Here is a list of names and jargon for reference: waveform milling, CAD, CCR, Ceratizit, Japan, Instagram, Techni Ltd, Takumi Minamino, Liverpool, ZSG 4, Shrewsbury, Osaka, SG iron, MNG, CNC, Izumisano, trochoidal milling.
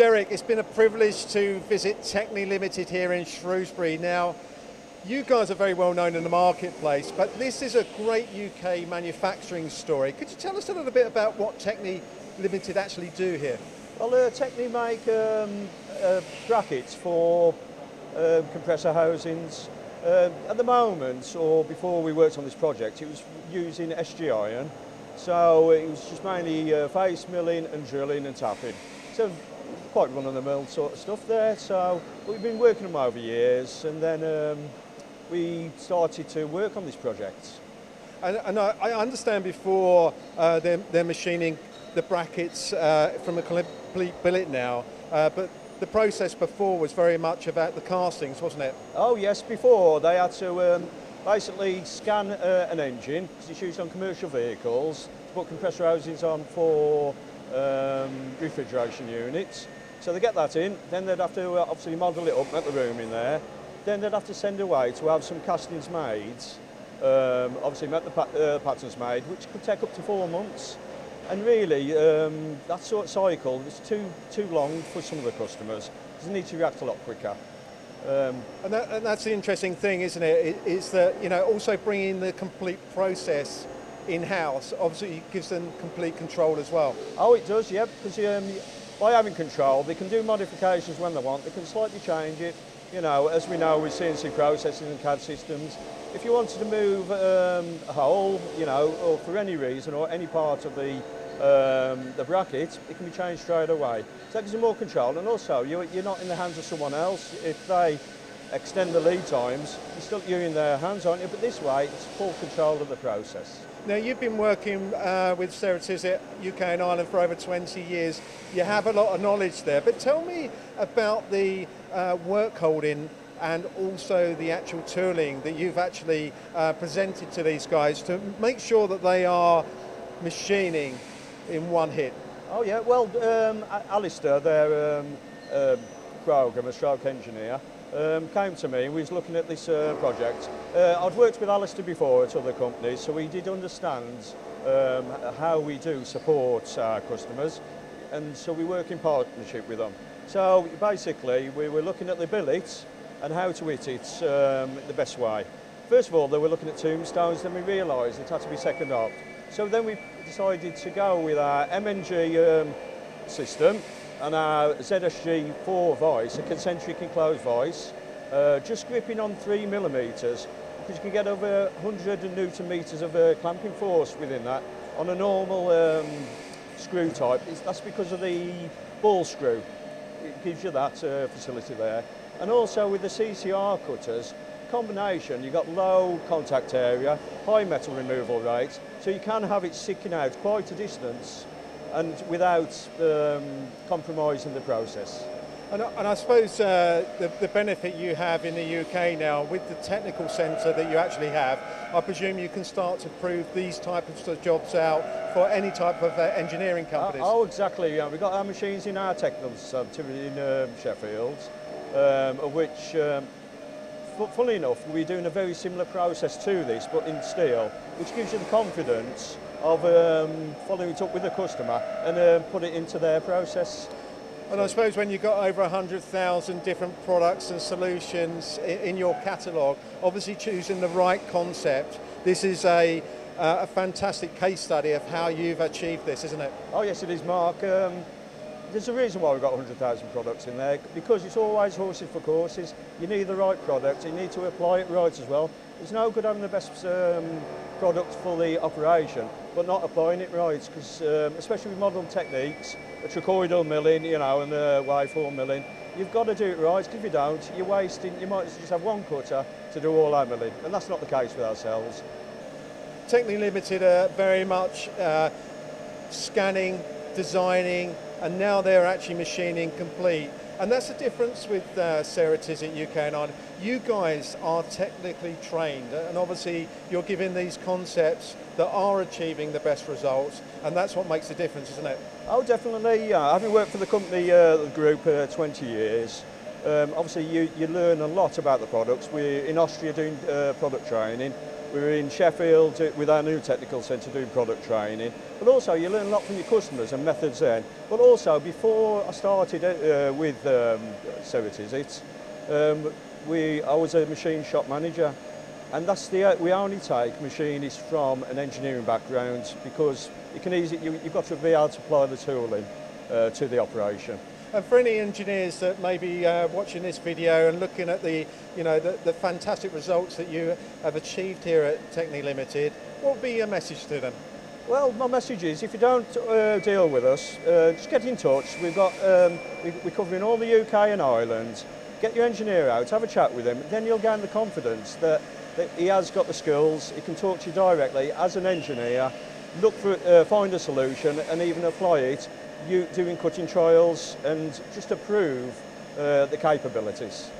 Derek, it's been a privilege to visit Techni Ltd here in Shrewsbury. Now, you guys are very well known in the marketplace, but this is a great UK manufacturing story. Could you tell us a little bit about what Techni Ltd actually do here? Well, Techni make brackets for compressor housings. At the moment, or before we worked on this project, it was using SG iron. So it was just mainly face milling and drilling and tapping. So quite run-of-the-mill sort of stuff there. So we've been working them over years, and then we started to work on this project. And I understand before they're machining the brackets from a complete billet now, but the process before was very much about the castings, wasn't it? Oh yes, before they had to basically scan an engine, because it's used on commercial vehicles, to put compressor housings on for refrigeration units. So they get that in, then they'd have to obviously model it up, make the room in there, then they'd have to send away to have some castings made, obviously make the patterns made, which could take up to 4 months. And really, that sort of cycle is too long for some of the customers, because they need to react a lot quicker. And that's the interesting thing, isn't it? Is that, you know, also bringing the complete process in-house obviously gives them complete control as well. Oh, it does, yeah, because by having control, they can do modifications when they want. They can slightly change it. You know, as we know with CNC processing and CAD systems, if you wanted to move a hole, you know, or for any reason or any part of the bracket, it can be changed straight away. So that gives you more control, and also you're not in the hands of someone else. If they extend the lead times, you're in their hands, aren't you? But this way, it's full control of the process. Now, you've been working with Ceratizit UK and Ireland for over 20 years. You have a lot of knowledge there, but tell me about the work holding and also the actual tooling that you've actually presented to these guys to make sure that they are machining in one hit. Oh yeah, well, Alistair, their programmer, stroke engineer, came to me. We was looking at this project. I'd worked with Alistair before at other companies, so we did understand how we do support our customers, and so we work in partnership with them. So basically, we were looking at the billet and how to hit it the best way. First of all, they were looking at tombstones, then we realised it had to be second up. So then we decided to go with our MNG system and our ZSG 4 vice, a concentric enclosed vice, just gripping on 3 millimeters, because you can get over 100 newton meters of clamping force within that on a normal screw type. That's because of the ball screw. It gives you that facility there. And also with the CCR cutters, combination, you've got low contact area, high metal removal rate, so you can have it sticking out quite a distance and without compromising the process. And I suppose the benefit you have in the UK now with the technical centre that you actually have, I presume you can start to prove these types of jobs out for any type of engineering companies. Oh, exactly. Yeah. We've got our machines in our technical centre in Sheffield, of which, funnily enough, we're doing a very similar process to this, but in steel, which gives you the confidence of following it up with the customer and put it into their process. And I suppose when you've got over 100,000 different products and solutions in your catalogue, obviously choosing the right concept, this is a fantastic case study of how you've achieved this, isn't it? Oh yes, it is, Mark. There's a reason why we've got 100,000 products in there, because it's always horses for courses. You need the right product, you need to apply it right as well. It's no good having the best product for the operation, but not applying it right, because especially with modern techniques, trochoidal milling, you know, and the waveform milling, you've got to do it right, because if you don't, you're wasting, you might just have one cutter to do all our milling, and that's not the case with ourselves. Techni Ltd are very much scanning, designing, and now they're actually machining complete. And that's the difference with Ceratizit UK and Ireland. You guys are technically trained, and obviously you're giving these concepts that are achieving the best results, and that's what makes the difference, isn't it? Oh, definitely, yeah. Having worked for the company group 20 years, obviously you learn a lot about the products. We're in Austria doing product training, We were in Sheffield with our new technical centre doing product training, but also you learn a lot from your customers and methods then. But also, before I started with Ceratizit, I was a machine shop manager, and that's the we only take machinists from an engineering background because you can you've got to be able to apply the tooling to the operation. And for any engineers that may be watching this video and looking at the, you know, the fantastic results that you have achieved here at Techni Ltd, what would be your message to them? Well, my message is, if you don't deal with us, just get in touch. We've got, we're covering all the UK and Ireland. Get your engineer out, have a chat with him, then you'll gain the confidence that, he has got the skills, he can talk to you directly as an engineer, look for, find a solution and even apply it. You doing cutting trials and just to prove the capabilities.